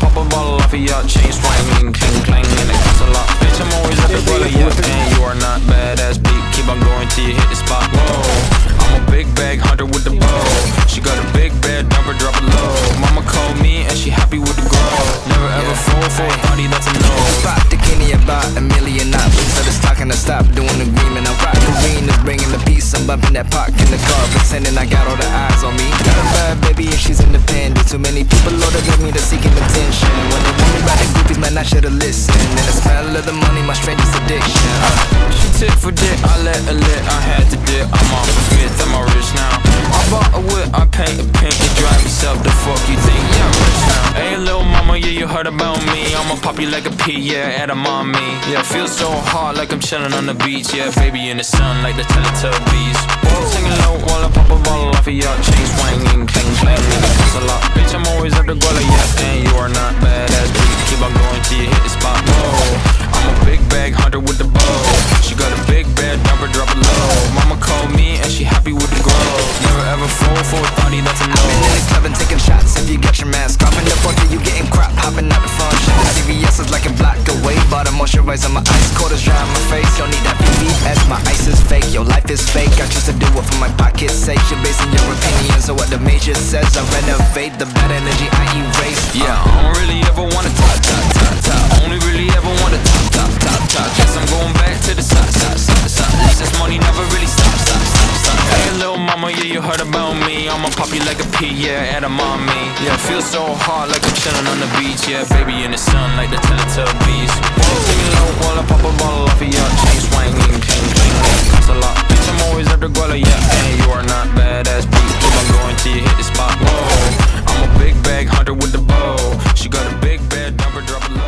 pop a bottle off of your chain swinging, clang, clang, and it costs a lot. Bitch, I'm always at the brother, yeah, man, you are not badass, beat, keep on going till you hit the spot. Whoa, I'm a big bag hunter with the bow. She got a big bed, number drop it low. Mama called me and she happy with the growth. Never ever fall for a party that's a no. Pop the Kenny about a million options. So it's talking to stop doing the green and I rock. The green is bringing the peace. I'm bumping that park in the car, pretending I got all the eyes on me. Got a bad baby and she's independent. Too many people order give me the seeking attention. When they want me by the groupies, man, I should've listened. And the smell of the money, my strangest addiction. She took for dick, I let her lit. I had to dip, I'm off the fifth, I'm all rich now. I bought a whip, I paint a pink, you drive yourself the fuck you think, yeah, I'm rich now. Hey, little mama, yeah, you heard about me. I'ma pop you like a pea, yeah, at a mommy. Yeah, feel so hard like I'm chilling on the beach. Yeah, baby in the sun like the Teletubbies. Whoa, singing low while I pop a bottle off of your chain swinging, clang, clang, nigga, costs a lot. Bitch, I'm always at the guala, yeah, and you are not badass, bitch, keep on going till you hit the spot. Whoa, I'm a big bag hunter with the bow. She got a big bed, number drop it low. Mama called me and she happy with the growth. Never ever fall for a party that's a no. I've been in the club and taking shots if you got your mask off. In the party you getting crap, hopping out the front. CVS is like a block away. Bought a moisturizer, my ice cold is dry on my face. Don't need that PBS, my ice is fake. Your life is fake, I choose to do it for my pocket's sake. You're basing your opinions on what the major says. I renovate the bad energy I erase. Yeah, I don't really ever wanna top, top, top, top. Only really ever wanna top, top, top, top. Guess I'm going back to the side, side, side, side. This money never really stops, stop, stop, stop. Hey, little mama, yeah, you heard about me. I'ma pop you like a pea, yeah, at a mommy. Yeah, feel so hard like I'm chilling on the beach. Yeah, baby in the sun like the Teletubbies. Singing low while I pop a bottle off of your chain swinging, clang, clang, clang, costs a lot. Bitch, I'm always at the guala, yeah, and you are not badass, bitch, keep on going till you hit the spot. Whoa, I'm a big bag hunter with the bow. She got a big bed, number drop a low.